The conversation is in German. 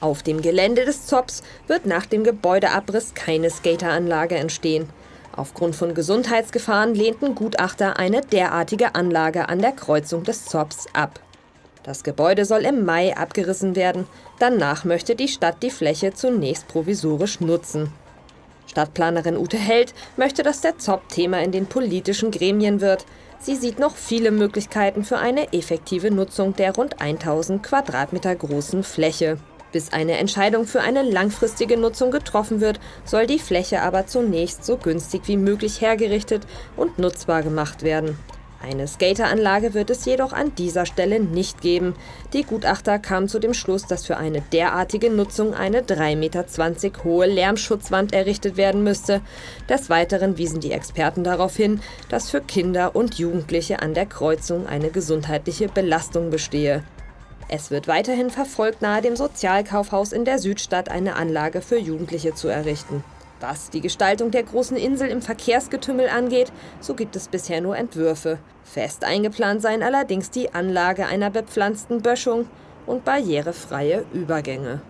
Auf dem Gelände des ZOBs wird nach dem Gebäudeabriss keine Skateranlage entstehen. Aufgrund von Gesundheitsgefahren lehnten Gutachter eine derartige Anlage an der Kreuzung des ZOBs ab. Das Gebäude soll im Mai abgerissen werden. Danach möchte die Stadt die Fläche zunächst provisorisch nutzen. Stadtplanerin Ute Held möchte, dass der ZOB Thema in den politischen Gremien wird. Sie sieht noch viele Möglichkeiten für eine effektive Nutzung der rund 1000 Quadratmeter großen Fläche. Bis eine Entscheidung für eine langfristige Nutzung getroffen wird, soll die Fläche aber zunächst so günstig wie möglich hergerichtet und nutzbar gemacht werden. Eine Skateranlage wird es jedoch an dieser Stelle nicht geben. Die Gutachter kamen zu dem Schluss, dass für eine derartige Nutzung eine 3,20 Meter hohe Lärmschutzwand errichtet werden müsste. Des Weiteren wiesen die Experten darauf hin, dass für Kinder und Jugendliche an der Kreuzung eine gesundheitliche Belastung bestehe. Es wird weiterhin verfolgt, nahe dem Sozialkaufhaus in der Südstadt eine Anlage für Jugendliche zu errichten. Was die Gestaltung der großen Insel im Verkehrsgetümmel angeht, so gibt es bisher nur Entwürfe. Fest eingeplant seien allerdings die Anlage einer bepflanzten Böschung und barrierefreie Übergänge.